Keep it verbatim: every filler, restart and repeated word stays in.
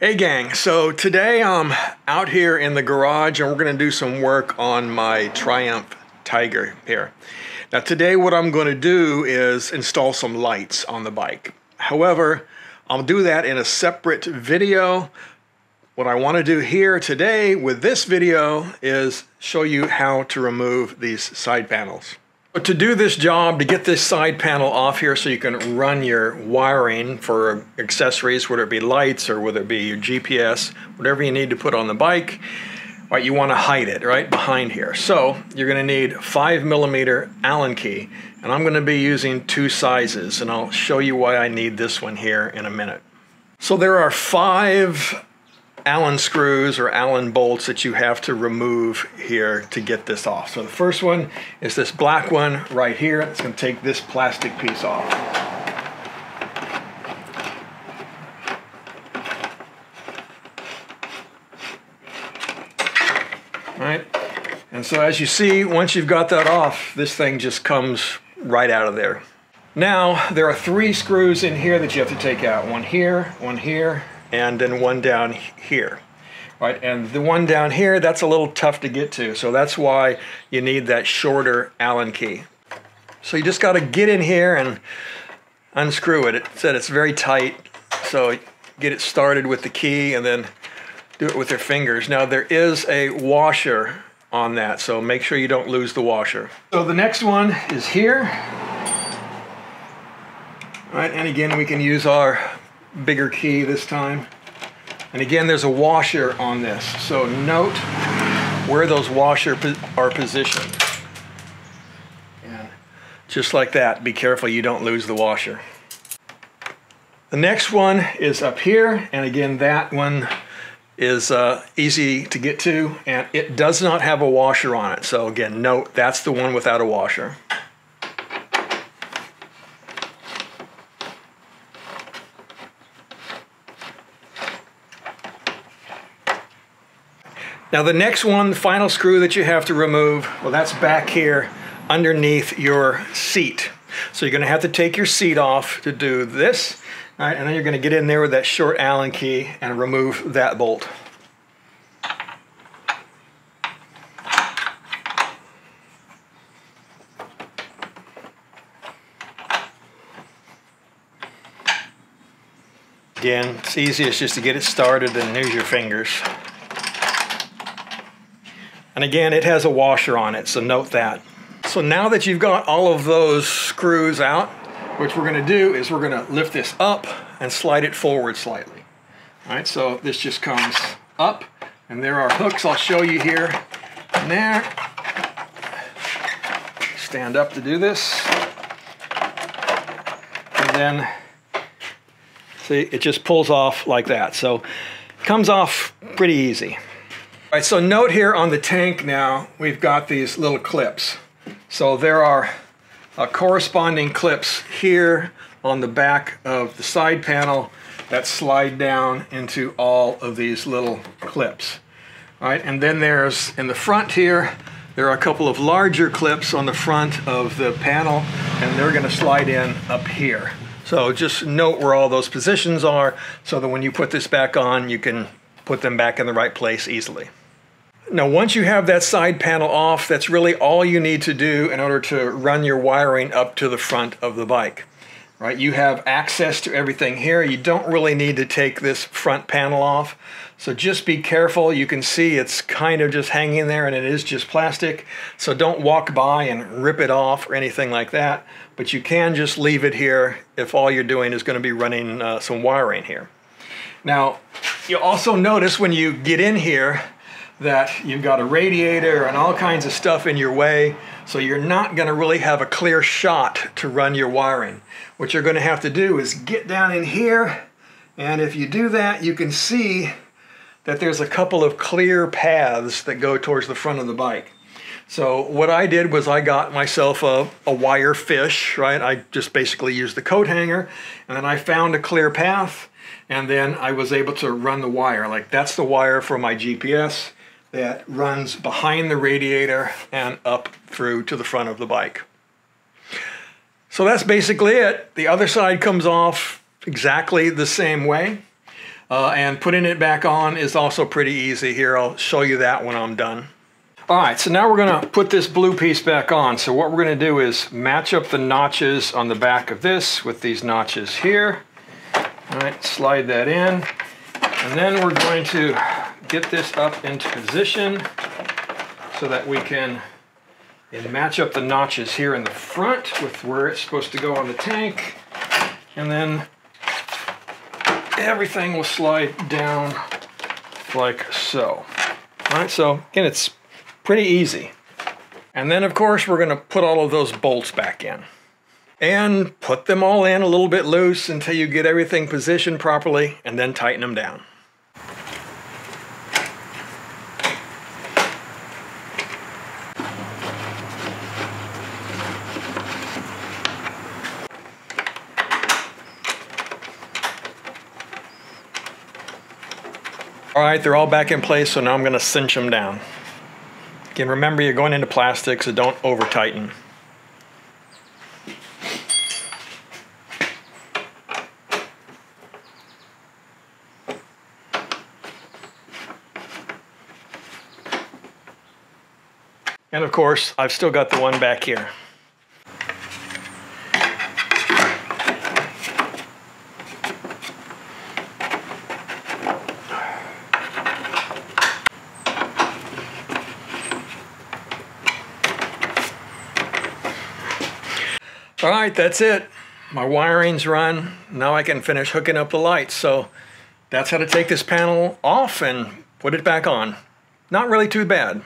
Hey gang, so today I'm out here in the garage and we're gonna do some work on my Triumph Tiger here. Now today what I'm gonna do is install some lights on the bike. However, I'll do that in a separate video. What I wanna do here today with this video is show you how to remove these side panels. But to do this job, to get this side panel off here so you can run your wiring for accessories, whether it be lights or whether it be your G P S, whatever you need to put on the bike, right, you want to hide it right behind here. So you're going to need five millimeter Allen key, and I'm going to be using two sizes, and I'll show you why I need this one here in a minute. So there are five Allen screws or Allen bolts that you have to remove here to get this off. So the first one is this black one right here. It's going to take this plastic piece off. All right. And so as you see, once you've got that off, this thing just comes right out of there. Now, there are three screws in here that you have to take out. One here, one here, and then one down here, right? And the one down here, that's a little tough to get to, so that's why you need that shorter Allen key. So you just gotta get in here and unscrew it. It said it's very tight, so get it started with the key and then do it with your fingers. Now there is a washer on that, so make sure you don't lose the washer. So the next one is here. All right, and again, we can use our bigger key this time, and again there's a washer on this, so note where those washers are positioned, and just like that, be careful you don't lose the washer. The next one is up here, and again that one is uh, easy to get to, and it does not have a washer on it, so again note that's the one without a washer. Now the next one, the final screw that you have to remove, well that's back here underneath your seat. So you're gonna have to take your seat off to do this, all right, and then you're gonna get in there with that short Allen key and remove that bolt. Again, it's easiest just to get it started and use your fingers. And again, it has a washer on it, so note that. So now that you've got all of those screws out, what we're gonna do is we're gonna lift this up and slide it forward slightly. All right, so this just comes up, and there are hooks I'll show you here and there. Stand up to do this. And then, see, it just pulls off like that. So it comes off pretty easy. All right, so note here on the tank now, we've got these little clips. So there are uh, corresponding clips here on the back of the side panel that slide down into all of these little clips. All right, and then there's, in the front here, there are a couple of larger clips on the front of the panel, and they're gonna slide in up here. So just note where all those positions are so that when you put this back on, you can put them back in the right place easily. Now, once you have that side panel off, that's really all you need to do in order to run your wiring up to the front of the bike, right? You have access to everything here. You don't really need to take this front panel off. So just be careful. You can see it's kind of just hanging there and it is just plastic. So don't walk by and rip it off or anything like that. But you can just leave it here if all you're doing is going to be running uh, some wiring here. Now, you'll also notice when you get in here that you've got a radiator and all kinds of stuff in your way, so you're not going to really have a clear shot to run your wiring. What you're going to have to do is get down in here, and if you do that, you can see that there's a couple of clear paths that go towards the front of the bike. So what I did was I got myself a, a wire fish, right? I just basically used the coat hanger, and then I found a clear path, and then I was able to run the wire. Like that's the wire for my G P S that runs behind the radiator and up through to the front of the bike. So that's basically it. The other side comes off exactly the same way. Uh, and putting it back on is also pretty easy here. I'll show you that when I'm done. All right, so now we're gonna put this blue piece back on. So what we're gonna do is match up the notches on the back of this with these notches here. All right, slide that in. And then we're going to get this up into position so that we can match up the notches here in the front with where it's supposed to go on the tank. And then everything will slide down like so. All right, so again, it's pretty easy. And then of course, we're gonna put all of those bolts back in and put them all in a little bit loose until you get everything positioned properly, and then tighten them down. All right, they're all back in place, so now I'm gonna cinch them down. Again, remember you're going into plastic, so don't over tighten. And of course, I've still got the one back here. All right, that's it. My wiring's run. Now I can finish hooking up the lights. So that's how to take this panel off and put it back on. Not really too bad.